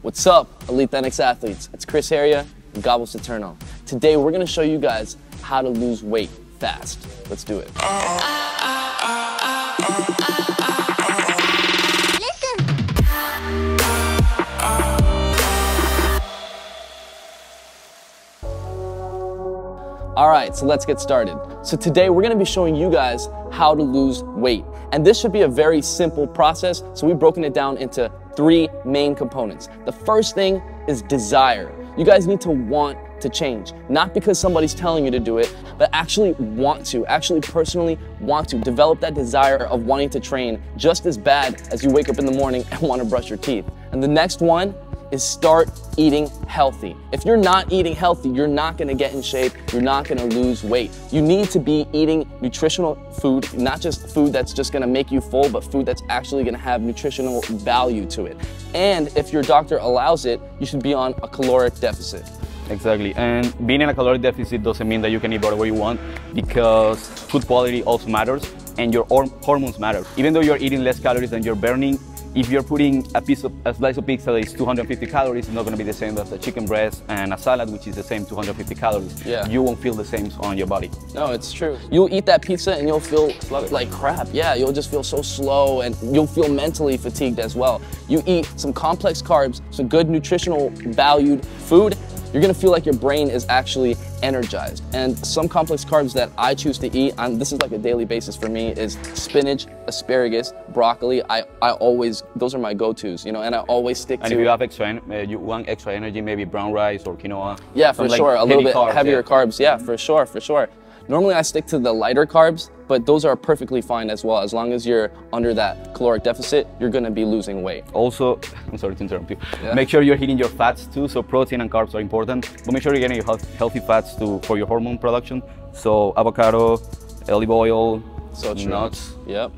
What's up, Elite NX athletes? It's Chris Heria and Gobbles Eternal. Today, we're gonna show you guys how to lose weight fast. Let's do it. All right, so let's get started. So today we're gonna be showing you guys how to lose weight. And this should be a very simple process, so we've broken it down into three main components. The first thing is desire. You guys need to want to change, not because somebody's telling you to do it, but actually want to, actually personally want to. Develop that desire of wanting to train just as bad as you wake up in the morning and wanna brush your teeth. And the next one is start eating healthy. If you're not eating healthy, you're not gonna get in shape, you're not gonna lose weight. You need to be eating nutritional food, not just food that's just gonna make you full, but food that's actually gonna have nutritional value to it. And if your doctor allows it, you should be on a caloric deficit. Exactly, and being in a caloric deficit doesn't mean that you can eat whatever you want, because food quality also matters, and your hormones matter. Even though you're eating less calories than you're burning, if you're putting a slice of pizza that is 250 calories, it's not going to be the same as a chicken breast and a salad, which is the same 250 calories. Yeah. You won't feel the same on your body. No, it's true. You'll eat that pizza and you'll feel like crap. Yeah, you'll just feel so slow and you'll feel mentally fatigued as well. You eat some complex carbs, some good nutritional valued food, you're gonna feel like your brain is actually energized. And some complex carbs that I choose to eat, and this is like a daily basis for me, is spinach, asparagus, broccoli. I always, those are my go-tos, you know, and I always stick to. And if you have extra, you want extra energy, maybe brown rice or quinoa. Yeah, for sure, a little bit heavier carbs. Yeah, for sure, for sure. Normally I stick to the lighter carbs, but those are perfectly fine as well. As long as you're under that caloric deficit, you're gonna be losing weight. Also, I'm sorry to interrupt you. Yeah. Make sure you're hitting your fats too, so protein and carbs are important, but make sure you're getting your healthy fats too for your hormone production. So avocado, olive oil, so nuts. Yep.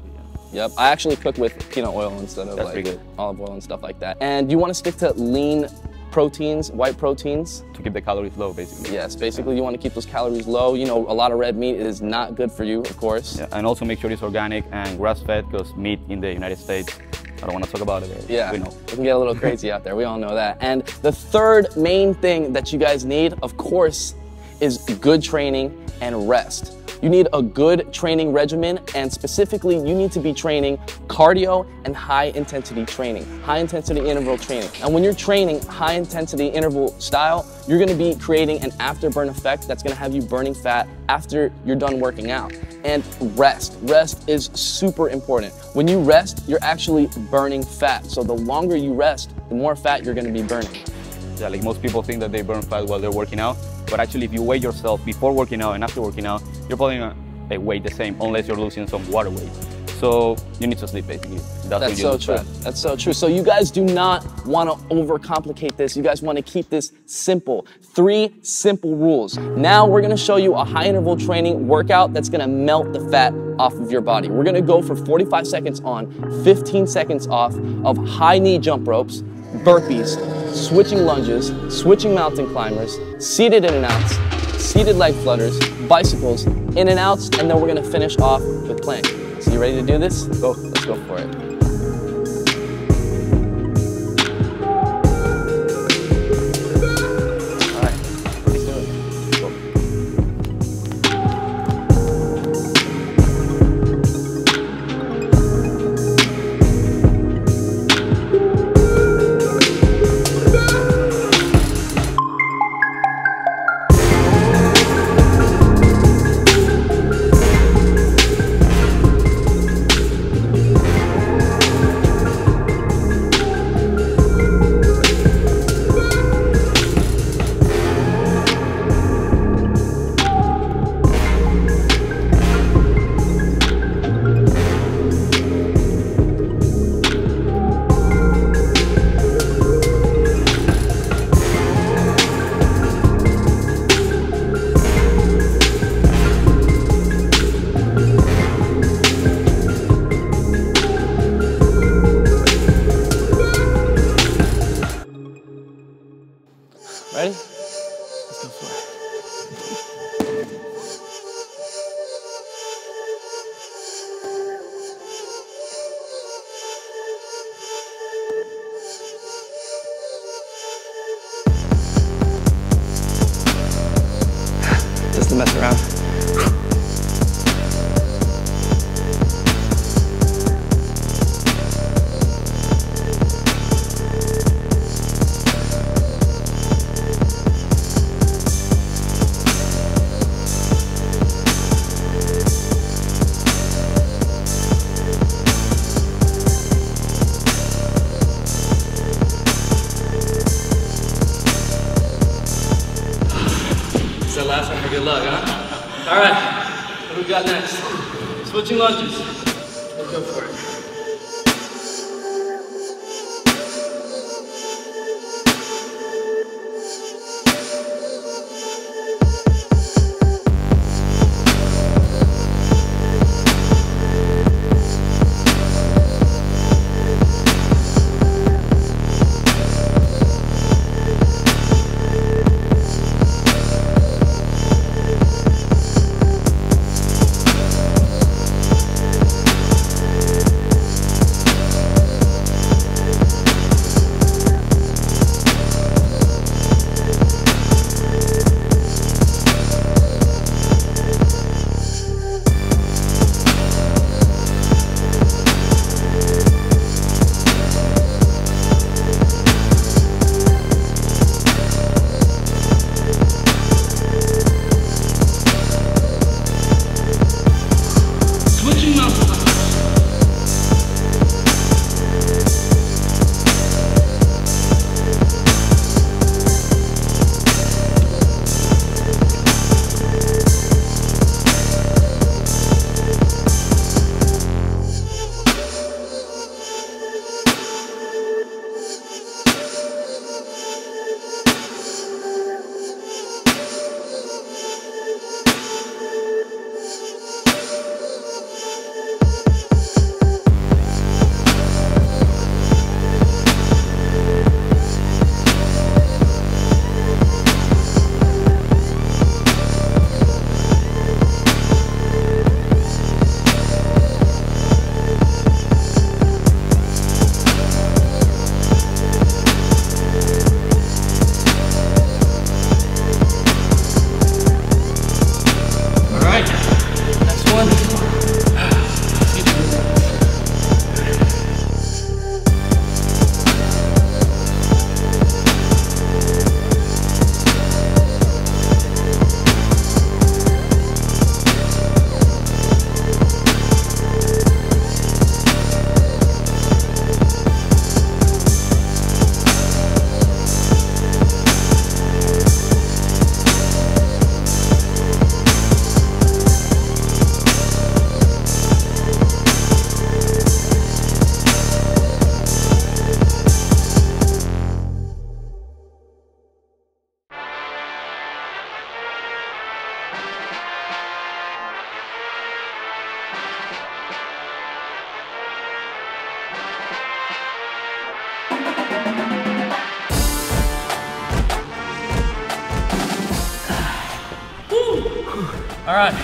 Yep, I actually cook with peanut oil instead of like olive oil and stuff like that. And you wanna stick to lean proteins, white proteins. To keep the calories low, basically. Yes, basically you want to keep those calories low. You know, a lot of red meat is not good for you, of course. Yeah, and also make sure it's organic and grass-fed, because meat in the United States, I don't want to talk about it. Yeah, we know. It can get a little crazy out there, we all know that. And the third main thing that you guys need, of course, is good training and rest. You need a good training regimen, and specifically you need to be training cardio and high intensity training, high intensity interval training. And when you're training high intensity interval style, you're gonna be creating an afterburn effect that's gonna have you burning fat after you're done working out. And rest, rest is super important. When you rest, you're actually burning fat. So the longer you rest, the more fat you're gonna be burning. Yeah, like most people think that they burn fat while they're working out, but actually if you weigh yourself before working out and after working out, you're probably gonna weigh the same, unless you're losing some water weight. So you need to sleep, basically. That's so true. That's so true. So you guys do not want to overcomplicate this. You guys want to keep this simple. Three simple rules. Now we're going to show you a high interval training workout that's going to melt the fat off of your body. We're going to go for 45 seconds on, 15 seconds off of high knee jump ropes, burpees, switching lunges, switching mountain climbers, seated in and outs, seated leg flutters, bicycles, in and outs, and then we're gonna finish off with plank. So you ready to do this? Go, let's go for it. Ready? Let's go for it. mess around. Last one for good luck, huh? All right, what do we got next? Switching lunges. Let's go for it. All right,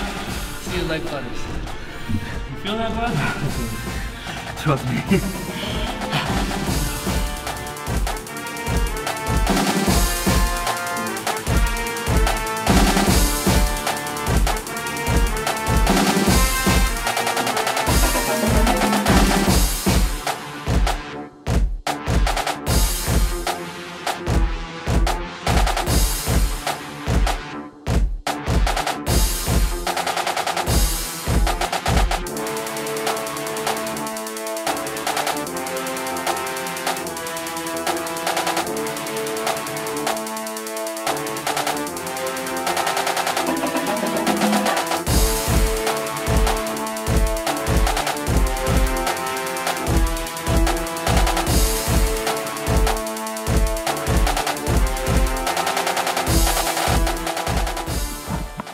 see your leg flutters. You feel that, bud? Trust me.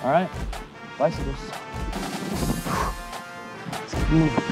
Alright, bicycles. Let's keep moving.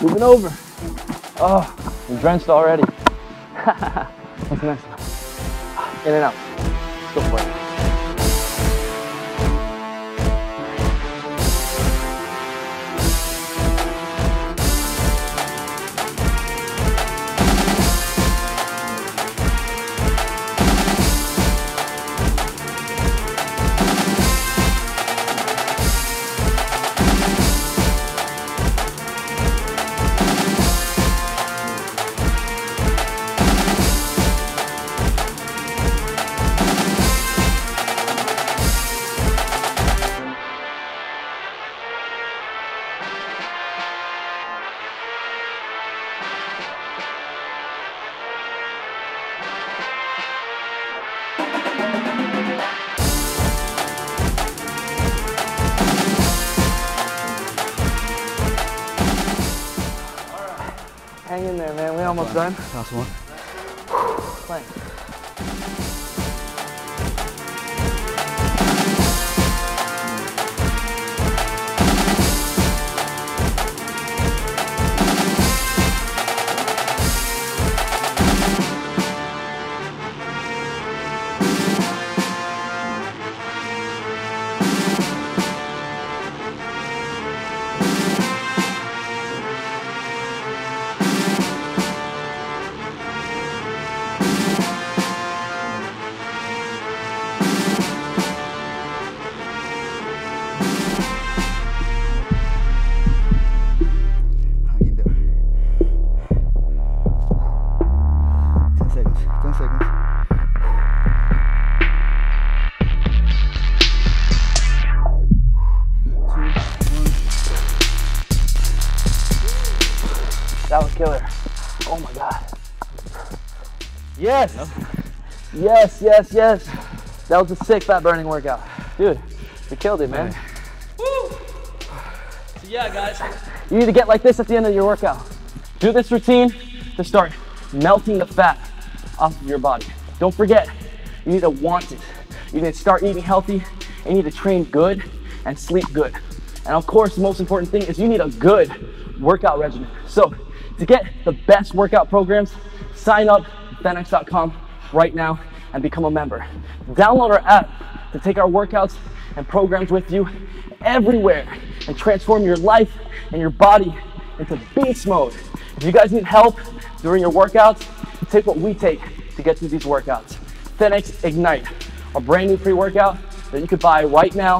Moving over. Oh, I'm drenched already. That's nice. In and out. Let's go for it. Hang in there, man. We're almost done. Last one. Plank. That was killer. Oh my God. Yes. Yes, yes, yes. That was a sick fat burning workout. Dude, we killed it, man. Woo. So yeah, guys. You need to get like this at the end of your workout. Do this routine to start melting the fat off of your body. Don't forget, you need to want it. You need to start eating healthy, and you need to train good and sleep good. And of course, the most important thing is you need a good workout regimen. So, to get the best workout programs, sign up at thenx.com right now and become a member. Download our app to take our workouts and programs with you everywhere and transform your life and your body into beast mode. If you guys need help during your workouts, take what we take to get through these workouts. Thenx Ignite, a brand new pre-workout that you could buy right now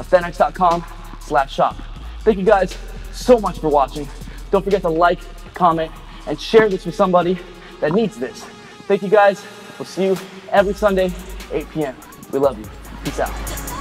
at thenx.com/shop. Thank you guys so much for watching. Don't forget to like, comment, and share this with somebody that needs this. Thank you guys. We'll see you every Sunday, 8 p.m. We love you. Peace out.